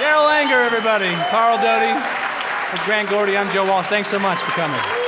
Daryl Anger, everybody. Karl Doty, Grant Gordy, I'm Joe Walsh. Thanks so much for coming.